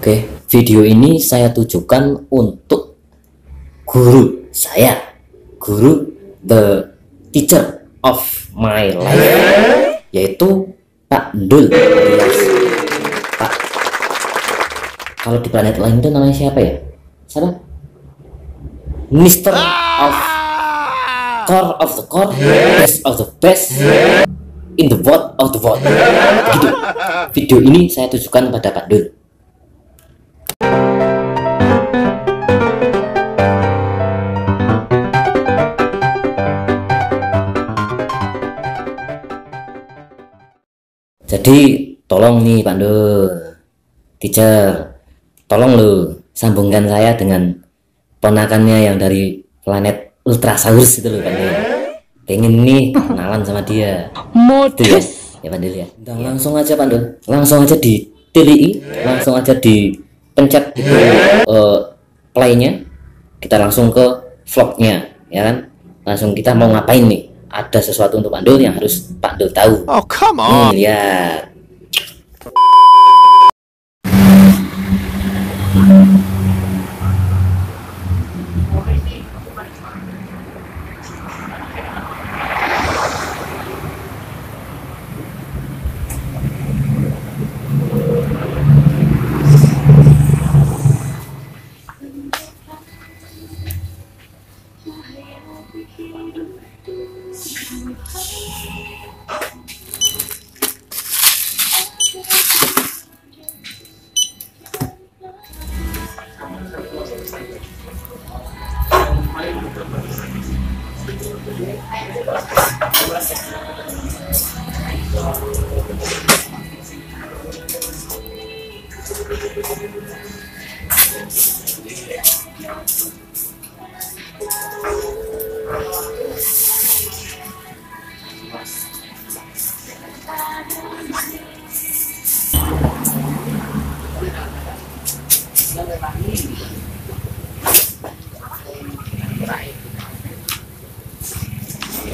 Oke, video ini saya tujukan untuk guru saya, guru the teacher of my life, yaitu Pak Ndul. Pak, kalau di planet lain itu namanya siapa ya? Siapa? Mister of Core of the Core, Best of the Best, in the World of the World. Gitu. Video ini saya tujukan pada Pak Ndul. Jadi tolong nih Pak Ndul, teacher, tolong lo sambungkan saya dengan ponakannya yang dari planet Ultrasaurus itu loh Pak Ndul. Pengen nih kenalan sama dia. Modus ya Pak Ndul ya. Dan langsung aja Pak Ndul, langsung aja di TLI, langsung aja dipencet gitu play-nya. Kita langsung ke vlognya, ya kan? Langsung kita mau ngapain nih? Ada sesuatu untuk Pak Ndul yang harus Pak Ndul tahu. Oh, come on. Lihat.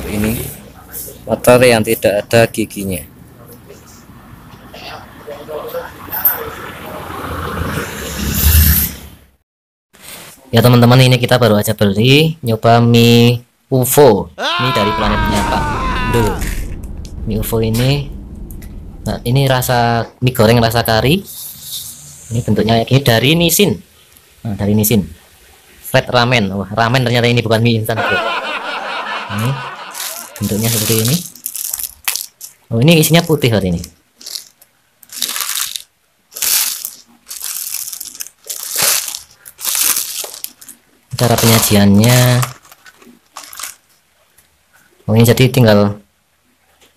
Ini motor yang tidak ada giginya. Ya teman-teman, ini kita baru aja beli, nyoba mie UFO, mie dari planetnya Pak Ndul. Mie UFO ini, nah ini rasa mie goreng rasa kari. Ini bentuknya kayak gini dari Nissin. Nah, dari Nissin. Flat ramen. Wah, ramen ternyata ini bukan mie instan, bro. Ini bentuknya seperti ini. Oh, ini isinya putih hari ini. Cara penyajiannya, oh ini jadi tinggal,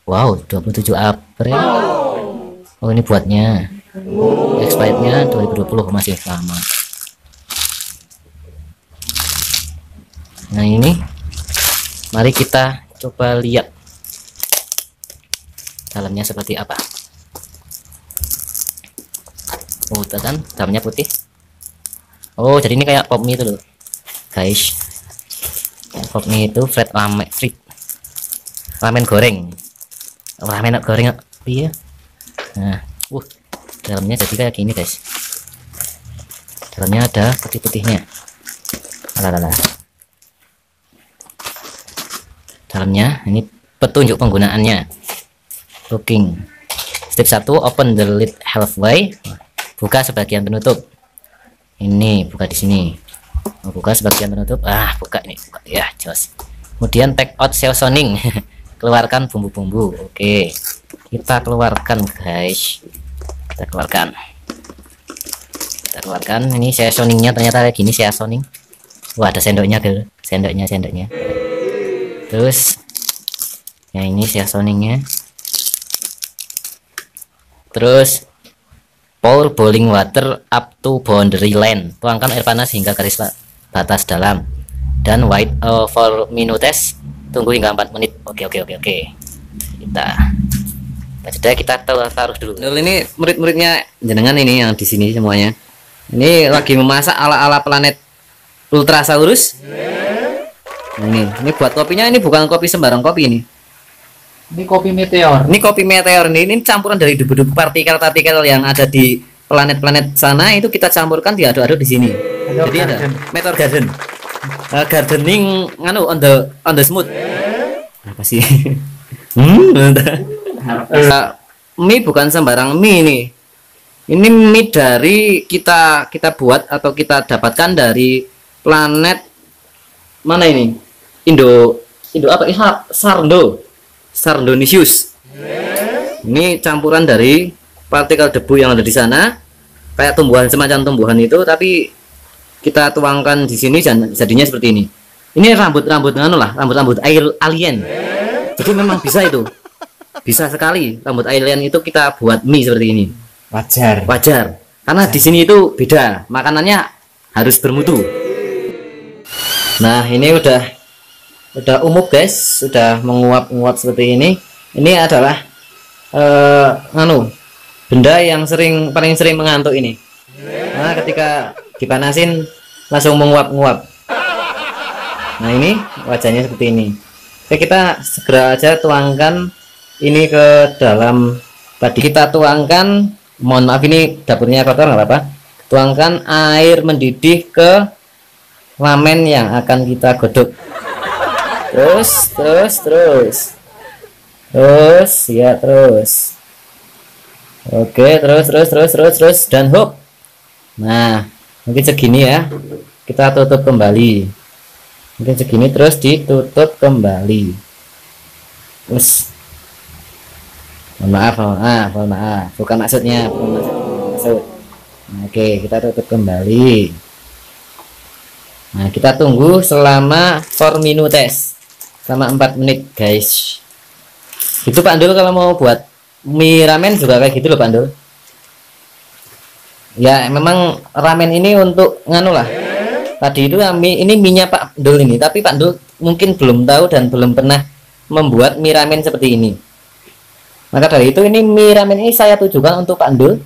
wow, 27 April. Oh ini buatnya, expirednya 2020, masih lama. Nah ini mari kita coba lihat dalamnya seperti apa. Oh kan dalamnya putih. Oh jadi ini kayak pop mie itu loh guys, pokoknya itu flat ramen, ramen goreng, ramen goreng iya. Nah, dalamnya jadi kayak gini guys. Dalamnya ada putih-putihnya. Alah. Dalamnya ini petunjuk penggunaannya. Booking. Step 1, open the lid halfway. Buka sebagian penutup. Ini buka di sini. Buka sebagian penutup, buka nih, buka ya, jos. Kemudian take out seasoning, keluarkan bumbu-bumbu. Oke, kita keluarkan guys, kita keluarkan. Ini seasoningnya ternyata kayak gini seasoning. Wah ada sendoknya guys, sendoknya. Terus, ya ini seasoningnya. Terus pour boiling water up to boundary line. Tuangkan air panas hingga garis batas dalam dan wait for minutes. Tunggu hingga 4 menit. Oke. Kita taruh dulu. Ini murid-muridnya jenengan ini yang di sini semuanya. Ini lagi memasak ala-ala planet Ultrasaurus. Nah, ini buat kopinya, ini bukan kopi sembarang kopi ini. Ini kopi meteor. Ini campuran dari debu-debu partikel-partikel yang ada di planet-planet sana itu kita campurkan diaduk-aduk di sini. Jadi ada meteor garden, gardening anu on the smooth. Apa sih? Mie bukan sembarang mie nih. Ini mie dari kita buat atau kita dapatkan dari planet mana ini? Indo apa? Sardonisius. Ini campuran dari partikel debu yang ada di sana, kayak tumbuhan, semacam tumbuhan itu, tapi kita tuangkan di sini jadinya seperti ini. Ini rambut-rambut rambut air alien. Jadi memang bisa itu. Bisa sekali rambut alien itu kita buat mie seperti ini. Wajar karena di sini itu beda, makanannya harus bermutu. Nah, ini udah umum guys, sudah menguap-nguap seperti ini. Ini adalah benda yang paling sering mengantuk ini. Nah, ketika dipanasin langsung menguap-nguap. Nah, ini wajahnya seperti ini. Oke, kita segera aja tuangkan ini ke dalam. Tadi kita tuangkan, mohon maaf ini dapurnya kotor, nggak apa-apa, tuangkan air mendidih ke ramen yang akan kita godok. Terus oke, terus dan hop. Nah, mungkin segini ya, kita tutup kembali, mungkin segini, terus ditutup kembali. Terus mohon maaf, bukan maksudnya, maksud. Oke, kita tutup kembali. Nah, kita tunggu selama 4 minutes, selama 4 menit guys. Itu Pak Ndul kalau mau buat mie ramen juga kayak gitu loh Pak Ndul. Ya memang ramen ini untuk tadi itu mie, ini minyak Pak Ndul ini, tapi Pak Ndul mungkin belum tahu dan belum pernah membuat mie ramen seperti ini. Maka dari itu ini mie ramen ini saya tujukan untuk Pak Ndul,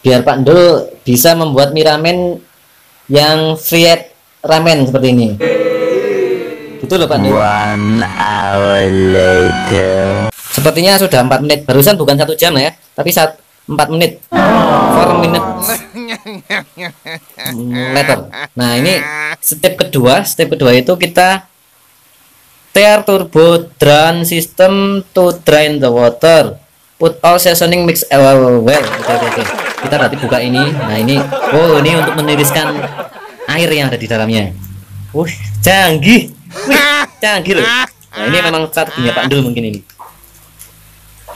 biar Pak Ndul bisa membuat mie ramen yang fried ramen seperti ini. Gitu loh Pak Ndul. 1 hour later. Sepertinya sudah 4 menit. Barusan bukan 1 jam ya, tapi 4 menit. 4 menit. Nah, ini step kedua itu kita tear turbo drain system to drain the water, put all seasoning mix well. Oke. Kita berarti buka ini. Nah, ini ini untuk meniriskan air yang ada di dalamnya. Canggih loh. Nah, ini memang strateginya Pak Ndul mungkin ini.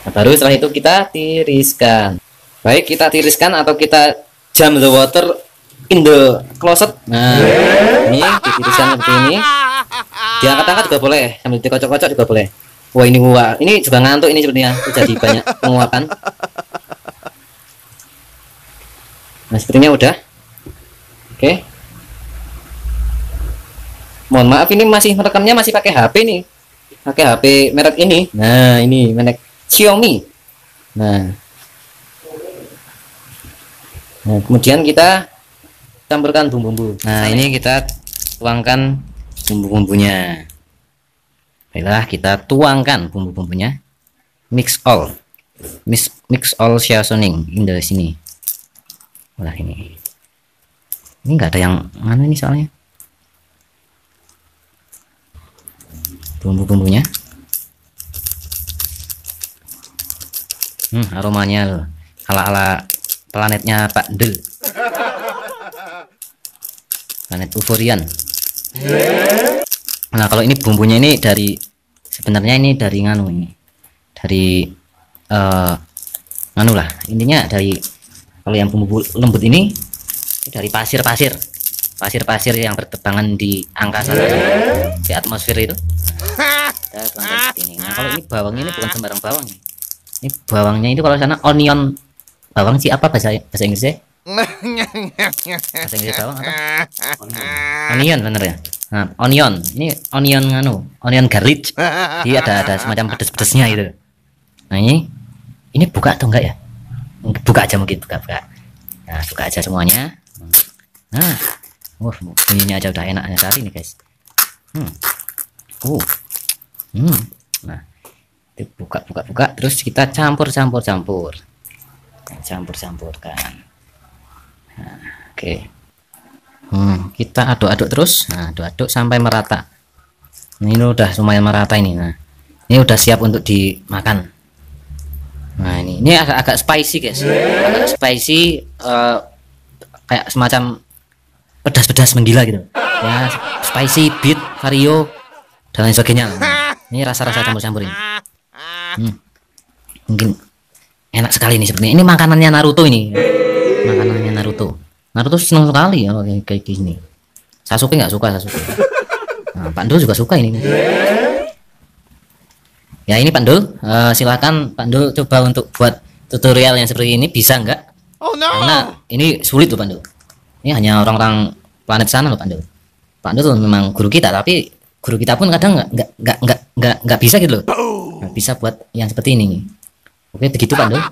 Nah, baru setelah itu kita tiriskan. Baik, kita tiriskan atau kita jam the water in the closet. Nah, ini ditiriskan seperti ini. Diangkat-angkat juga boleh, sambil dikocok-kocok juga boleh. Wah, ini gua, ini juga ngantuk ini sepertinya, jadi banyak penguapan. Nah, sepertinya udah. Oke. Mohon maaf ini masih merekamnya masih pakai HP nih. Pakai HP merek ini. Nah, ini merek Xiaomi. Nah, kemudian kita campurkan bumbu-bumbu. Nah, ini kita tuangkan bumbu-bumbunya. Baiklah, kita tuangkan bumbu-bumbunya. Mix all seasoning in the sini. Udah ini. Ini enggak ada yang mana ini soalnya. Bumbu-bumbunya. Aromanya loh. Ala-ala planetnya Pak Ndul. Planet Uforian. Nah, kalau ini bumbunya ini dari sebenarnya ini dari kalau yang bumbu lembut ini dari pasir yang berterbangan di angkasa di atmosfer itu. Nah, ini. Nah, kalau ini bawangnya ini bukan sembarang bawang. Ini bawangnya itu kalau sana onion bawang sih, apa bahasa Inggrisnya? Onion bener ya. Nah, onion ini onion garlic. Dia ada semacam pedes-pedesnya itu. Nah, ini buka atau enggak ya? Buka aja mungkin, buka. Nah, buka aja semuanya. Nah, bunyinya aja udah enak sekali nih guys. Nah, buka, terus kita campur-campurkan. Oke. Kita aduk-aduk terus. Nah, aduk-aduk sampai merata. Nah, ini udah lumayan merata ini. Nah, ini udah siap untuk dimakan. Nah, ini agak spicy, guys. Agak spicy, kayak semacam pedas-pedas menggila gitu. Ya, spicy, beet, vario, dan lain sebagainya. Nah, ini rasa-rasa campur-campur ini. Mungkin enak sekali ini sepertinya. Ini makanannya Naruto ini. Makanannya Naruto. Naruto senang sekali kalau kayak gini. Sasuke nggak suka, Sasuke. Nah, Pak Ndul juga suka ini. Ya, ini Pak Ndul, silahkan Pak Ndul coba untuk buat tutorial yang seperti ini, bisa nggak? Oh, no. Karena ini sulit loh Pak Ndul. Ini hanya orang-orang planet sana loh Pak Ndul. Pak Ndul memang guru kita, tapi guru kita pun kadang nggak bisa gitu loh. Nggak bisa buat yang seperti ini. Oke, begitu Pak Ndul.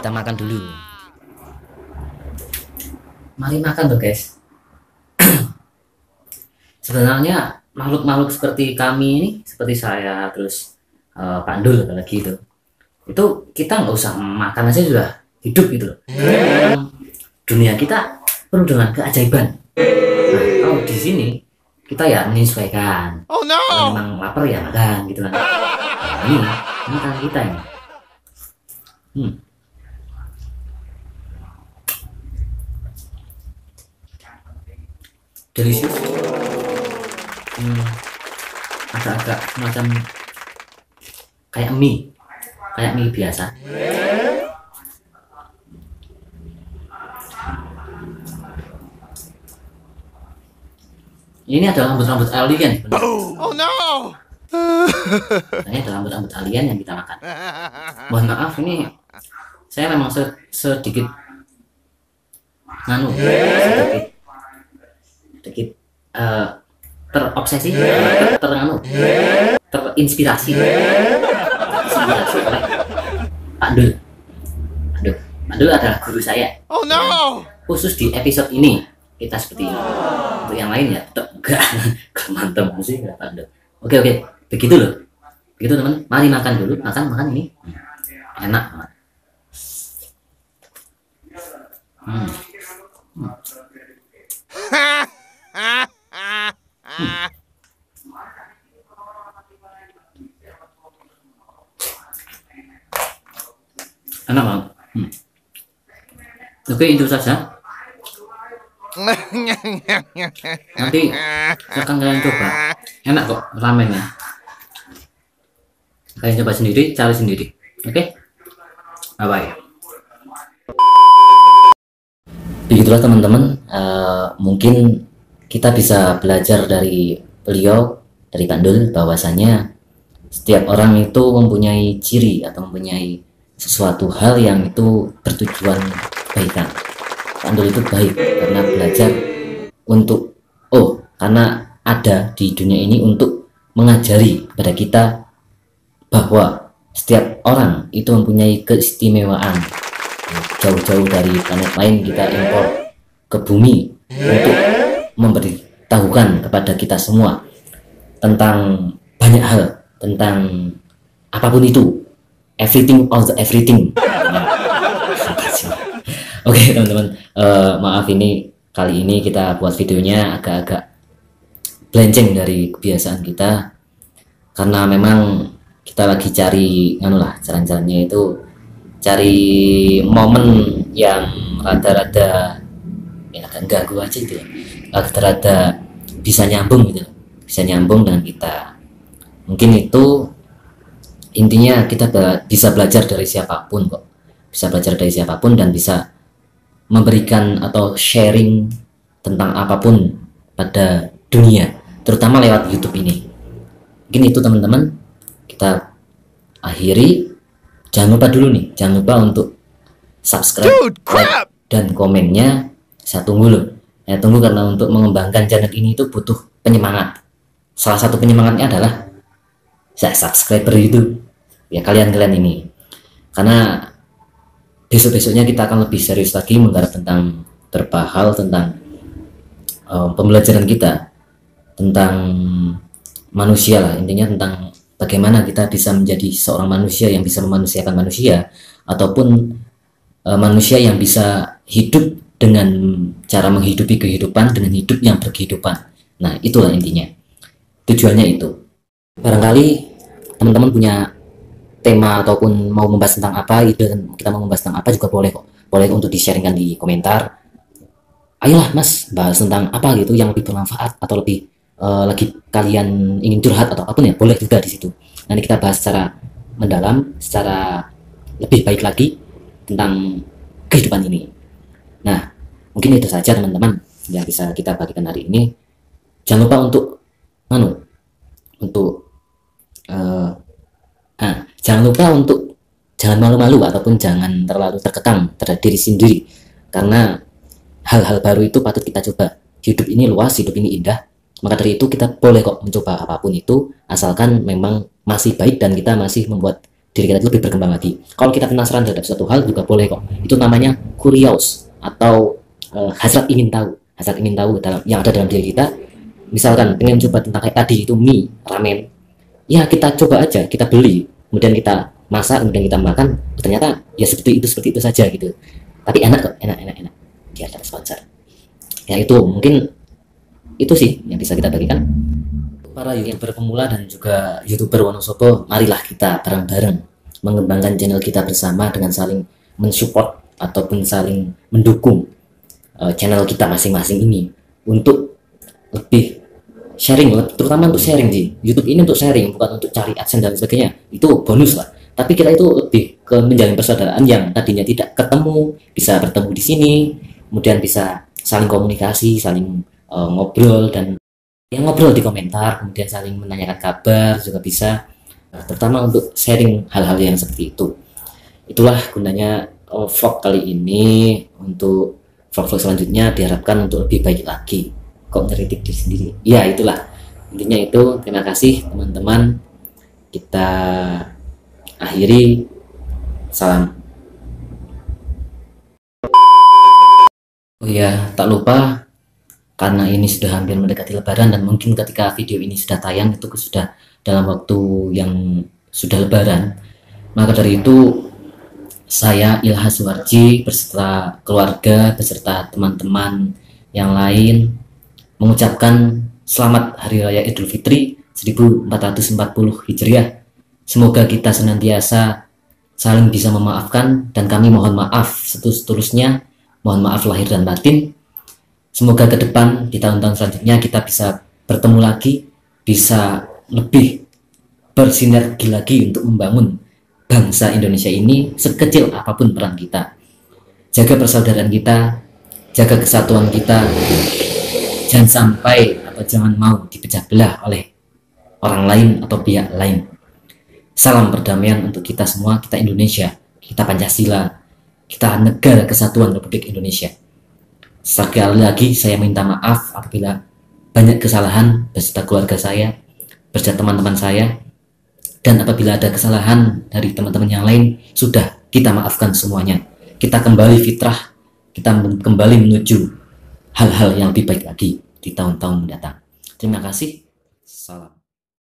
Kita makan dulu. Mari makan tuh guys. Sebenarnya makhluk-makhluk seperti kami ini, seperti saya terus Pak Ndul lagi itu kita nggak usah makan aja sudah hidup gitu loh. Dunia kita penuh dengan keajaiban. Nah, kalau di sini kita ya menyesuaikan. Oh, no. Kalau memang lapar ya makan gitu kan. Nah, ini makan kita ini. Delicious. Agak-agak macam kayak mie biasa. Ini adalah rambut-rambut alien. Oh no. Ini adalah rambut-rambut alien yang kita makan. Mohon maaf, ini saya memang sedikit terobsesi, terinspirasi oleh Pak Ndul. Aduh, Pak Ndul adalah guru saya. Oh no. Khusus di episode ini kita seperti ini. Untuk yang lain ya tetap enggak kemanteman sih Pak Ndul. Oke, begitu loh. Begitu teman, mari makan dulu, makan ini. Enak banget. Enak banget. Oke, itu saja. Nanti akan kalian coba. Enak kok ramennya. Kalian coba sendiri, cari sendiri. Oke? Bye-bye. Begitulah teman-teman, mungkin kita bisa belajar dari beliau, dari Pak Ndul, bahwasanya setiap orang itu mempunyai ciri atau mempunyai sesuatu hal yang itu bertujuan kebaikan. Pak Ndul itu baik karena belajar untuk, karena ada di dunia ini untuk mengajari kepada kita bahwa setiap orang itu mempunyai keistimewaan. Jauh-jauh dari planet lain kita impor ke bumi untuk memberitahukan kepada kita semua tentang banyak hal, tentang apapun itu, everything of the everything. Oke, teman-teman, maaf ini kali ini kita buat videonya agak-agak blenceng dari kebiasaan kita, karena memang kita lagi cari jalan-jalannya itu cari momen yang rada-rada ya ganggu aja gitu, rada-rada bisa nyambung gitu, bisa nyambung dengan kita. Mungkin itu intinya, kita bisa belajar dari siapapun kok, bisa belajar dari siapapun dan bisa memberikan atau sharing tentang apapun pada dunia, terutama lewat YouTube ini. Mungkin itu teman-teman, kita akhiri. Jangan lupa dulu nih, jangan lupa untuk subscribe, like, dan komennya. Saya tunggu loh, saya tunggu, karena untuk mengembangkan channel ini itu butuh penyemangat. Salah satu penyemangatnya adalah saya subscriber YouTube ya, kalian ini, karena besok-besoknya kita akan lebih serius lagi menggarap tentang beberapa hal, tentang pembelajaran kita tentang manusia lah, intinya tentang bagaimana kita bisa menjadi seorang manusia yang bisa memanusiakan manusia, ataupun manusia yang bisa hidup dengan cara menghidupi kehidupan, dengan hidup yang berkehidupan. Nah, itulah intinya. Tujuannya itu. Barangkali teman-teman punya tema ataupun mau membahas tentang apa, ide kita mau membahas tentang apa juga boleh kok. Boleh untuk di-sharingkan di komentar. Ayolah mas, bahas tentang apa gitu yang lebih bermanfaat atau lebih lagi kalian ingin curhat atau apapun ya, boleh juga di situ. Nanti kita bahas secara mendalam, secara lebih baik lagi tentang kehidupan ini. Nah, mungkin itu saja teman-teman yang bisa kita bagikan hari ini. Jangan lupa untuk jangan malu-malu ataupun jangan terlalu terkekang terhadap diri sendiri, karena hal-hal baru itu patut kita coba. Hidup ini luas, hidup ini indah, maka dari itu kita boleh kok mencoba apapun itu, asalkan memang masih baik dan kita masih membuat diri kita lebih berkembang lagi. Kalau kita penasaran terhadap suatu hal juga boleh kok, itu namanya curious atau hasrat ingin tahu. Hasrat ingin tahu yang ada dalam diri kita. Misalkan pengen coba tentang kayak tadi itu mie, ramen, ya kita coba aja, kita beli, kemudian kita masak, kemudian kita makan, ternyata ya seperti itu saja gitu, tapi enak kok, enak dia ada sponsor ya. Itu mungkin itu sih yang bisa kita bagikan. Para youtuber pemula dan juga youtuber Wonosobo, marilah kita bareng-bareng mengembangkan channel kita bersama dengan saling mensupport ataupun saling mendukung channel kita masing-masing ini untuk lebih sharing, terutama untuk sharing sih. YouTube ini untuk sharing, bukan untuk cari adsense dan sebagainya, itu bonus lah. Tapi kita itu lebih ke menjalin persaudaraan yang tadinya tidak ketemu, bisa bertemu di sini, kemudian bisa saling komunikasi, saling ngobrol, dan yang ngobrol di komentar, kemudian saling menanyakan kabar juga bisa, terutama untuk sharing hal-hal yang seperti itu. Itulah gunanya vlog kali ini. Untuk vlog-vlog selanjutnya diharapkan untuk lebih baik lagi. Kok ngeritik diri sendiri? Ya itulah intinya itu. Terima kasih teman-teman, kita akhiri. Salam. Oh iya, tak lupa, karena ini sudah hampir mendekati lebaran, dan mungkin ketika video ini sudah tayang itu sudah dalam waktu yang sudah lebaran, maka dari itu saya Ilkhas Suharji beserta keluarga, beserta teman-teman yang lain mengucapkan selamat Hari Raya Idul Fitri 1440 Hijriah. Semoga kita senantiasa saling bisa memaafkan, dan kami mohon maaf setulus-tulusnya, mohon maaf lahir dan batin. Semoga ke depan di tahun-tahun selanjutnya kita bisa bertemu lagi, bisa lebih bersinergi lagi untuk membangun bangsa Indonesia ini, sekecil apapun peran kita. Jaga persaudaraan kita, jaga kesatuan kita, jangan sampai atau jangan mau dipecah belah oleh orang lain atau pihak lain. Salam perdamaian untuk kita semua, kita Indonesia, kita Pancasila, kita Negara Kesatuan Republik Indonesia. Sekali lagi saya minta maaf apabila banyak kesalahan beserta keluarga saya, beserta teman-teman saya, dan apabila ada kesalahan dari teman-teman yang lain, sudah kita maafkan semuanya. Kita kembali fitrah, kita kembali menuju hal-hal yang lebih baik lagi di tahun-tahun mendatang. Terima kasih, salam.